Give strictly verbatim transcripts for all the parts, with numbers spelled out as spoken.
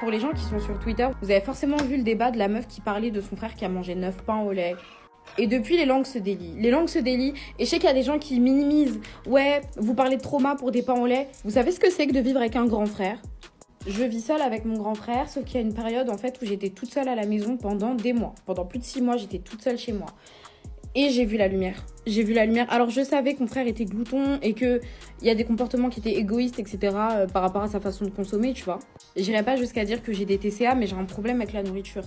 Pour les gens qui sont sur Twitter, vous avez forcément vu le débat de la meuf qui parlait de son frère qui a mangé neuf pains au lait. Et depuis, les langues se délient. Les langues se délient. Et je sais qu'il y a des gens qui minimisent. Ouais, vous parlez de trauma pour des pains au lait. Vous savez ce que c'est que de vivre avec un grand frère? Je vis seule avec mon grand frère, sauf qu'il y a une période en fait où j'étais toute seule à la maison pendant des mois. Pendant plus de six mois, j'étais toute seule chez moi. Et j'ai vu la lumière. J'ai vu la lumière. Alors je savais que mon frère était glouton et qu'il y a des comportements qui étaient égoïstes, et cetera euh, par rapport à sa façon de consommer, tu vois. J'irai pas jusqu'à dire que j'ai des T C A, mais j'ai un problème avec la nourriture.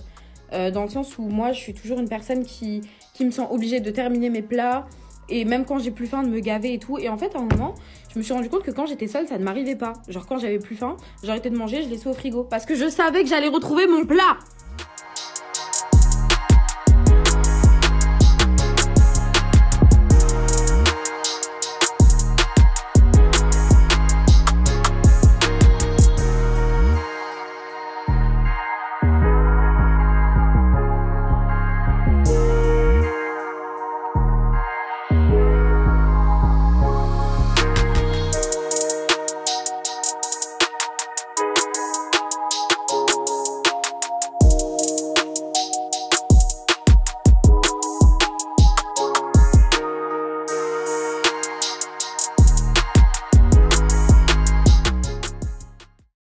Euh, dans le sens où moi, je suis toujours une personne qui, qui me sent obligée de terminer mes plats. Et même quand j'ai plus faim, de me gaver et tout. Et en fait, à un moment, je me suis rendu compte que quand j'étais seule, ça ne m'arrivait pas. Genre quand j'avais plus faim, j'arrêtais de manger, je laissais au frigo. Parce que je savais que j'allais retrouver mon plat.